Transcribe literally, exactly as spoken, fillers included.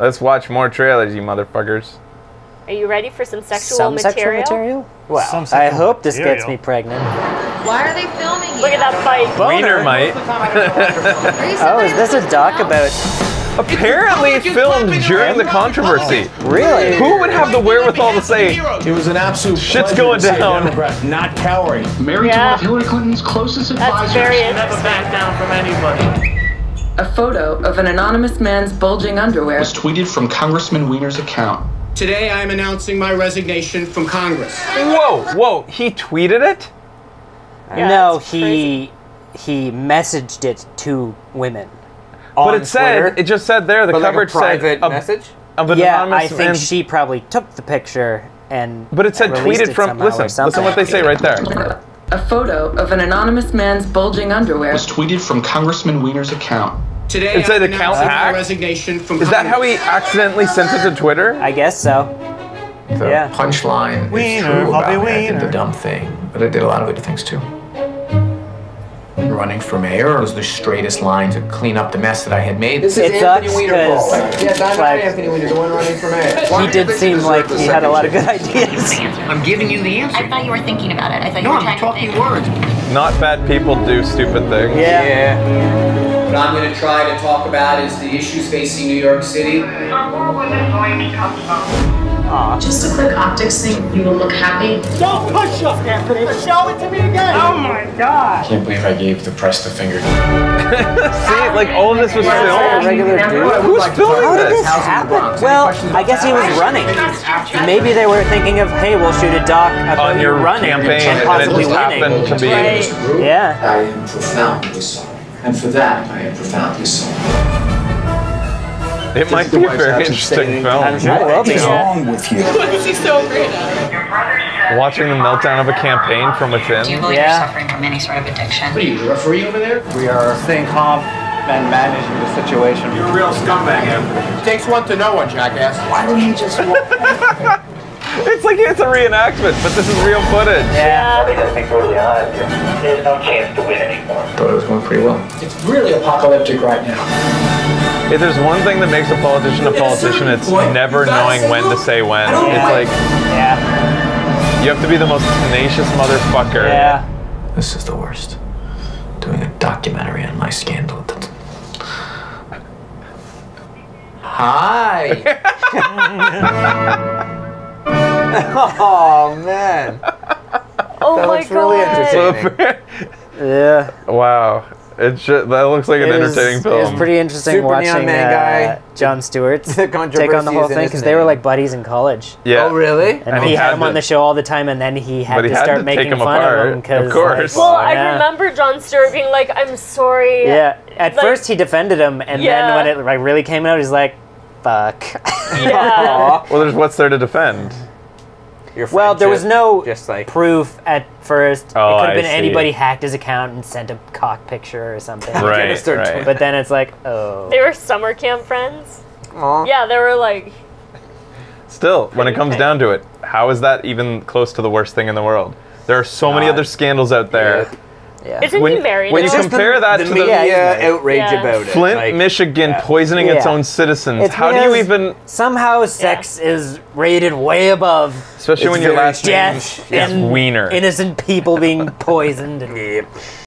Let's watch more trailers, you motherfuckers. Are you ready for some sexual some material? Sexual material? Well, some sexual I hope material. This gets me pregnant. Why are they filming you? Look at that fight. Weiner might. Oh, is this a doc about... Apparently filmed during the controversy. Oh, really? Who would have the wherewithal to say, it was an absolute shit's going down, not cowering. Married yeah. to one of Hillary Clinton's closest advisors. Never back down from anybody. A photo of an anonymous man's bulging underwear was tweeted from Congressman Weiner's account. Today I am announcing my resignation from Congress. Whoa, whoa, he tweeted it? Yeah, no, he crazy. he messaged it to women. But it Twitter. said, it just said there, the but coverage like a private said, message? A, of an yeah, anonymous I think man. she probably took the picture and But it said tweeted it from, listen, listen what they say right there. A photo of an anonymous man's bulging underwear was tweeted from Congressman Weiner's account. Today it said account hacked? Resignation from Congress. Is that how he accidentally sent it to Twitter? I guess so. The yeah. punchline is true about it. I did the dumb thing, but I did a lot of other things too. Running for mayor was the straightest line to clean up the mess that I had made. This is it Anthony Weiner. Yes, I'm like, Anthony Weiner, the one running for mayor. Why he did seem like he had a lot of good ideas. I'm giving you the answer. I thought you were thinking about it. I thought no, you were I'm talking words. Not bad people do stupid things. Yeah. yeah. What I'm going to try to talk about is the issues facing New York City. Are more women going to come home? Aww. Just a quick optics thing. You will look happy. Don't push up, Anthony. Show it to me again. Oh my God! I can't believe I gave the press the finger. See, like all of this was filmed. Regular dude. Who's filming this? How did this happen? Well, I guess he was running. Maybe they were thinking of, hey, we'll shoot a doc about your running campaign and possibly winning. To be right. Yeah. I am profoundly sorry, and for that I am profoundly sorry. It this might be a very interesting film. I'm sure what is wrong with you? She's so great. Watching the meltdown of a campaign from within. Do you believe yeah. you're suffering from any sort of addiction? What are you, the referee over there? We are staying calm and managing the situation. You're a real scumbag, Anthony. It takes one to know one, jackass. Why don't you just walk back? It's like it's a reenactment, but this is real footage. Yeah. There's no chance to win anymore. I thought it was going pretty well. It's really apocalyptic right now. If there's one thing that makes a politician a politician, it's never knowing when to say when. It's like, yeah. you have to be the most tenacious motherfucker. Yeah. This is the worst. Doing a documentary on my scandal. Hi. Oh, man. Oh, that my looks God. Really entertaining. Yeah. Wow. It should, that looks like an it entertaining was, film. It was pretty interesting Super watching uh, John Stewart take on the whole thing because they were like buddies in college. Yeah. Oh, really? And, and he, he had, had him to, on the show all the time, and then he had to he had start to making fun apart. of him. Cause, of course. Like, well, yeah. I remember John Stewart being like, "I'm sorry." Yeah. At like, first, he defended him, and yeah. then when it like, really came out, he's like, "Fuck." Yeah. Well, there's what's there to defend. Well, there was no just like proof at first. Oh, it could have been anybody hacked his account and sent a cock picture or something. Right, right. But then it's like, oh. They were summer camp friends. Aww. Yeah, they were like... Still, when it comes down to it, how is that even close to the worst thing in the world? There are so many other scandals out there. Yeah. Isn't when, he married? When you compare the, that the to the media outrage yeah. about it, Flint, like, Michigan, yeah. poisoning yeah. its own citizens. It's How do you even? Somehow, sex yeah. is rated way above. Especially it's when your last death and Weiner. Innocent people being poisoned. And, yeah.